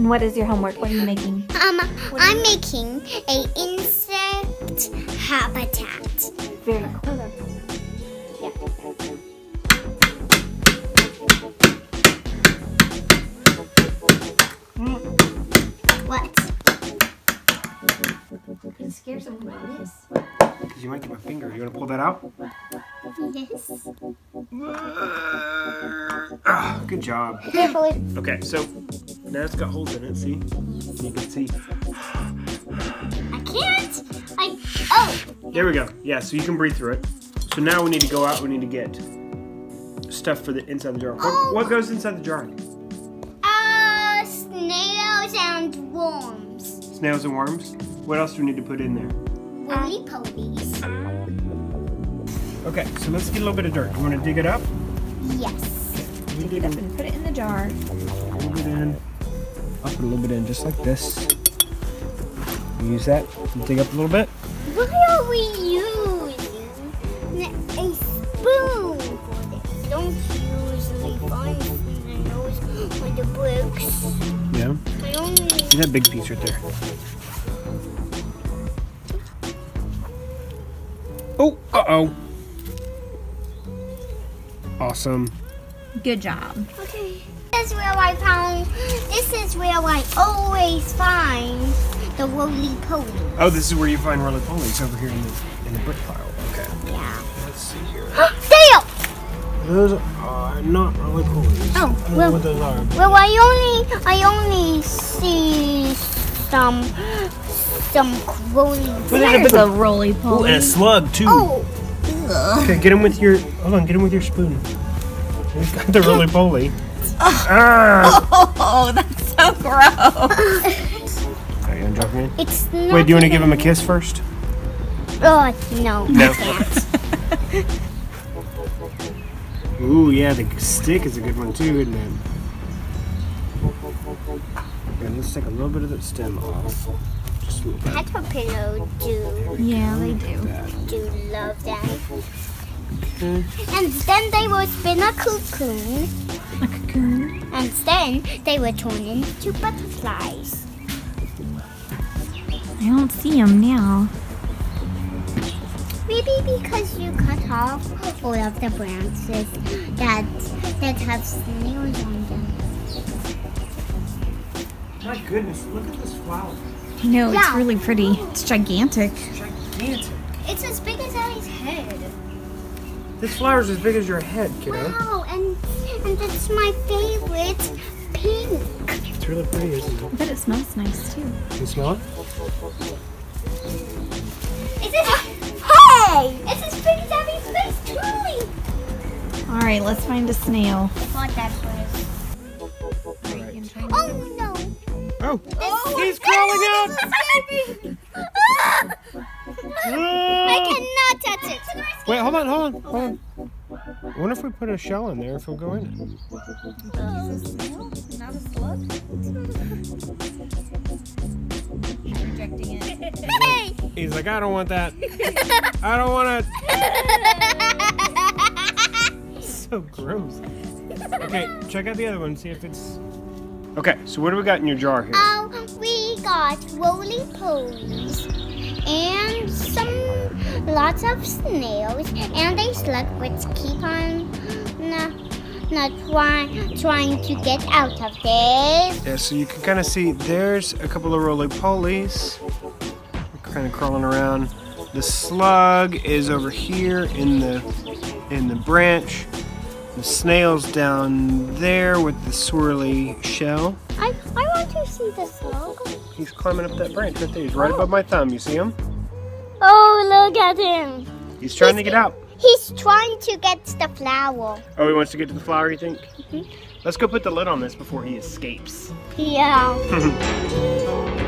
And what is your homework? What are you making? I'm making a insect habitat. Very cool. What? You can scare someone with this. You might get my finger. You want to pull that out? Yes. Ah, good job. Carefully. Okay, so now it's got holes in it. See? You can see. I can't. Oh. There we go. Yeah, so you can breathe through it. So now we need to go out. We need to get stuff for the inside the jar. Oh. What goes inside the jar? Snails and worms. Snails and worms? What else do we need to put in there? Willy polies. Okay, so let's get a little bit of dirt. You want to dig it up? Yes. Okay, dig it up and put it in the jar. Put it in. I'll put a little bit in just like this. Use that. Dig up a little bit. Why are we using a spoon for this? Don't you usually find those with the bricks? Yeah. See that big piece right there? Oh, uh-oh. Awesome. Good job. Okay. This is where I always find the roly-polies. Oh, this is where you find roly-polies, over here in the brick pile. Okay. Yeah. Let's see here. Dale! Those are not roly-polies. Oh, I don't know what those are. Well, I only see some roly-polies. There's a roly-poly. And a slug too. Oh. Okay, get him with your spoon. We've got the roly-poly. Oh. Ah. Oh, that's so gross. Are you gonna drop me in? It's not. Wait, do you want to give him a kiss first? Oh no. No. Ooh, yeah, the stick is a good one too, isn't it? And let's take a little bit of that stem off. Caterpillar do. Yeah, they do. Do love that. Okay. And then they will spin a cocoon. A cocoon. And then they will turn into butterflies. I don't see them now. Maybe because you cut off all of the branches that have snails on them. My goodness, look at this flower. No, yeah. It's really pretty. It's gigantic. It's gigantic. It's as big as Ellie's head. This flower's as big as your head, kiddo. Wow, and that's my favorite, pink. It's really pretty, isn't it? But it smells nice, too. Can you smell it? Hey! It's as big as Ellie's face, truly. All right, let's find a snail. What that was. Oh, no. Oh, he's crawling out! I cannot touch it. Wait, hold on. I wonder if we put a shell in there, if we'll go in it. Not a slug? He's rejecting it. He's like, I don't want that. I don't want it. So gross. Okay, check out the other one, see if it's... Okay, so what do we got in your jar here? We got roly-polies and lots of snails and a slug which keep on trying to get out of this. Yeah, so you can kind of see there's a couple of roly-polies kind of crawling around. The slug is over here in the branch. The snail's down there with the swirly shell. I want to see the slug. He's climbing up that branch right there. He's right above my thumb. You see him? Oh, look at him. He's trying to get out. He's trying to get to the flower. Oh, he wants to get to the flower, you think? Mm-hmm. Let's go put the lid on this before he escapes. Yeah.